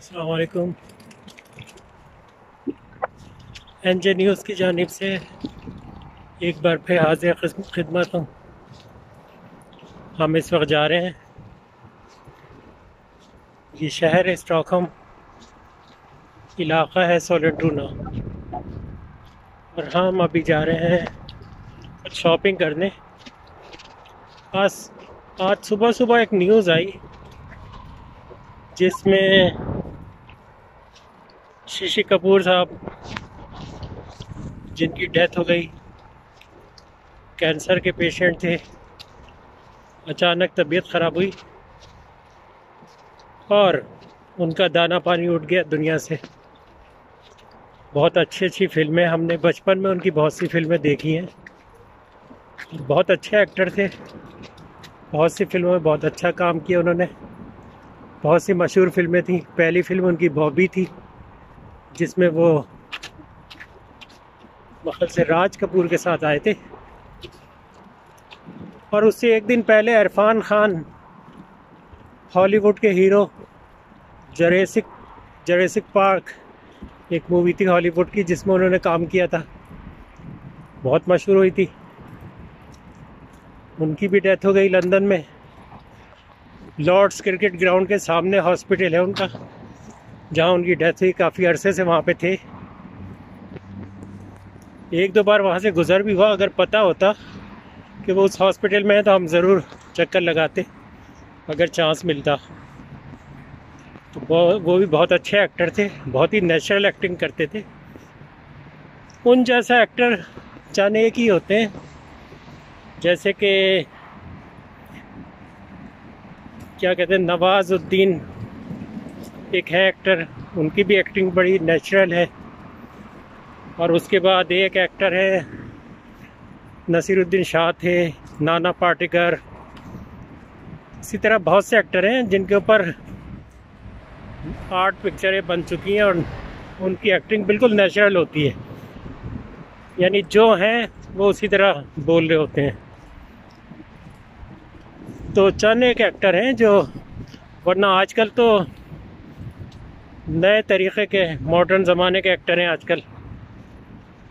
अस्सलामुअलैकुम। NJ news की जानिब से एक बार फिर हाजिर खिदमत हूँ। हम इस वक्त जा रहे हैं, ये शहर है स्टॉकहोम, इलाक़ा है सोलेटूना, और हम अभी जा रहे हैं कुछ शॉपिंग करने। आज सुबह सुबह एक न्यूज़ आई जिसमें ऋषि कपूर साहब जिनकी डेथ हो गई, कैंसर के पेशेंट थे, अचानक तबीयत ख़राब हुई और उनका दाना पानी उठ गया दुनिया से। बहुत अच्छी फ़िल्में, हमने बचपन में उनकी बहुत सी फ़िल्में देखी हैं, बहुत अच्छे एक्टर थे, बहुत सी फिल्मों में बहुत अच्छा काम किया उन्होंने, बहुत सी मशहूर फिल्में थी। पहली फ़िल्म उनकी बॉबी थी जिसमें वो मखल राज कपूर के साथ आए थे, और उससे एक दिन पहले इरफान खान हॉलीवुड के हीरो, जुरासिक पार्क एक मूवी थी हॉलीवुड की जिसमें उन्होंने काम किया था, बहुत मशहूर हुई थी, उनकी भी डेथ हो गई लंदन में। लॉर्ड्स क्रिकेट ग्राउंड के सामने हॉस्पिटल है उनका जहां उनकी डेथ हुई, काफ़ी अरसे से वहां पे थे। एक दो बार वहां से गुज़र भी हुआ, अगर पता होता कि वो उस हॉस्पिटल में है तो हम ज़रूर चक्कर लगाते अगर चांस मिलता। तो वो भी बहुत अच्छे एक्टर थे, बहुत ही नेचुरल एक्टिंग करते थे। उन जैसा एक्टर जाने एक ही होते हैं, जैसे कि क्या कहते हैं, नवाजुद्दीन एक है एक्टर, उनकी भी एक्टिंग बड़ी नेचुरल है। और उसके बाद एक एक्टर है नसीरुद्दीन शाह थे, नाना पाटेकर, इसी तरह बहुत से एक्टर हैं जिनके ऊपर आर्ट पिक्चरें बन चुकी हैं और उनकी एक्टिंग बिल्कुल नेचुरल होती है, यानी जो हैं वो उसी तरह बोल रहे होते हैं। तो चंद एक एक्टर हैं जो, वरना आजकल तो नए तरीक़े के मॉडर्न ज़माने के एक्टर हैं, आजकल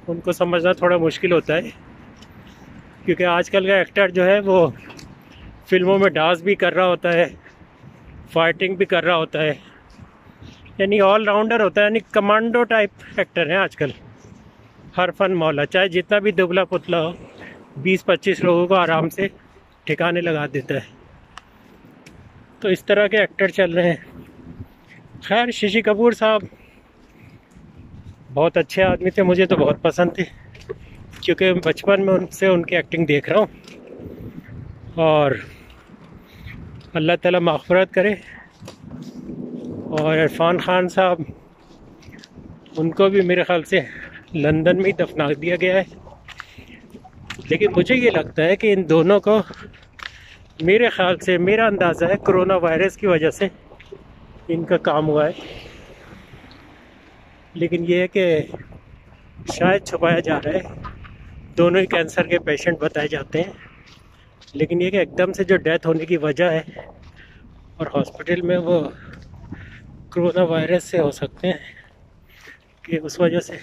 उनको समझना थोड़ा मुश्किल होता है क्योंकि आजकल का एक्टर जो है वो फिल्मों में डांस भी कर रहा होता है, फाइटिंग भी कर रहा होता है, यानी ऑल राउंडर होता है, यानी कमांडो टाइप एक्टर हैं आजकल। हर फन मौला, चाहे जितना भी दुबला पुतला हो, 20-25 लोगों को आराम से ठिकाने लगा देता है। तो इस तरह के एक्टर चल रहे हैं। खैर, ऋषि कपूर साहब बहुत अच्छे आदमी थे, मुझे तो बहुत पसंद थे क्योंकि बचपन में उनसे उनकी एक्टिंग देख रहा हूँ, और अल्लाह ताला मागफिरत करे। और इरफान खान साहब, उनको भी मेरे ख़्याल से लंदन में ही दफना दिया गया है, लेकिन मुझे ये लगता है कि इन दोनों को, मेरे ख़्याल से, मेरा अंदाज़ा है, कोरोना वायरस की वजह से इनका काम हुआ है, लेकिन ये है कि शायद छुपाया जा रहा है। दोनों ही कैंसर के पेशेंट बताए जाते हैं, लेकिन ये कि एकदम से जो डेथ होने की वजह है और हॉस्पिटल में, वो कोरोना वायरस से हो सकते हैं कि उस वजह से।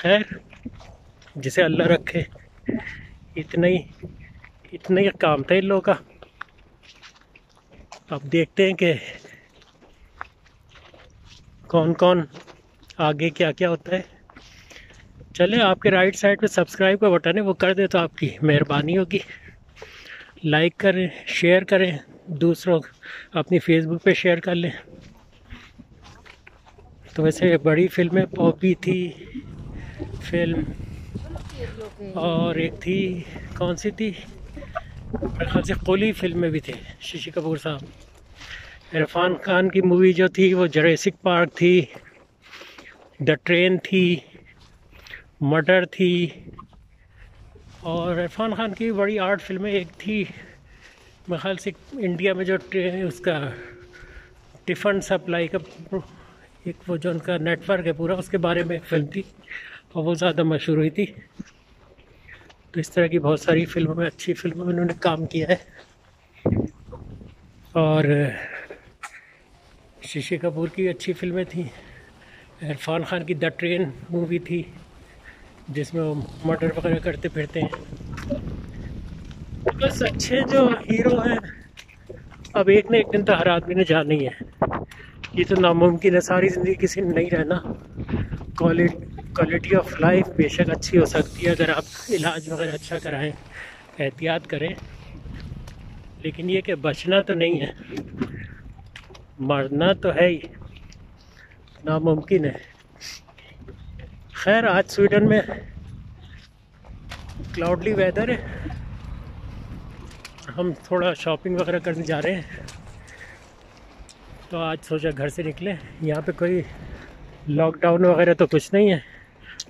खैर, जिसे अल्लाह रखे। इतना ही काम था इन लोगों का। अब देखते हैं कि कौन कौन आगे क्या क्या होता है। चले, आपके राइट साइड पे सब्सक्राइब का बटन है, वो कर दे तो आपकी मेहरबानी होगी। लाइक करें, शेयर करें, दूसरों अपनी फेसबुक पे शेयर कर लें। तो वैसे बड़ी फिल्में बॉबी थी फिल्म, और एक थी, कौन सी थी, मेरे ख्याल से कोली फिल्म में भी थे ऋषि कपूर साहब। इरफान खान की मूवी जो थी वो जुरासिक पार्क थी, द ट्रेन थी, मर्डर थी, और इरफान खान की बड़ी आर्ट फिल्में, एक थी मेरे ख्याल से इंडिया में जो ट्रेन, उसका टिफ़न सप्लाई का एक वो जो उनका नेटवर्क है पूरा, उसके बारे में एक फिल्म थी और वो ज़्यादा मशहूर हुई थी। तो इस तरह की बहुत सारी फिल्मों में, अच्छी फिल्मों में उन्होंने काम किया है। और ऋषि कपूर की अच्छी फिल्में थी। इरफान खान की द ट्रेन मूवी थी जिसमें वो मर्डर वगैरह करते फिरते हैं। बस अच्छे जो हीरो हैं, अब एक ने एक दिन तो हर आदमी ने जाना ही है, ये तो नामुमकिन है सारी ज़िंदगी किसी ने नहीं रहना। क्वालिटी ऑफ लाइफ बेशक अच्छी हो सकती है अगर आप इलाज वगैरह अच्छा कराएं, एहतियात करें, लेकिन ये कि बचना तो नहीं है, मरना तो है ही, नामुमकिन है। खैर, आज स्वीडन में क्लाउडली वेदर है, हम थोड़ा शॉपिंग वगैरह करने जा रहे हैं, तो आज सोचा घर से निकले। यहाँ पे कोई लॉकडाउन वगैरह तो कुछ नहीं है,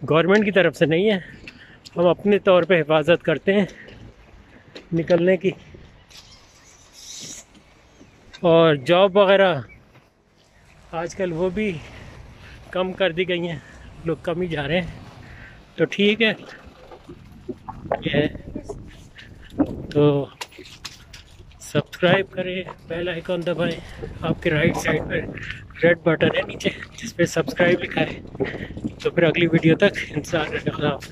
गवर्नमेंट की तरफ से नहीं है, हम अपने तौर पे हिफाजत करते हैं निकलने की। और जॉब वगैरह आजकल वो भी कम कर दी गई हैं, लोग कम ही जा रहे हैं, तो ठीक है ये। तो सब्सक्राइब करें, बेल आइकॉन दबाएं, आपके राइट साइड पर रेड बटन है नीचे जिस पे सब्सक्राइब लिखा है। तो फिर अगली वीडियो तक इंसान।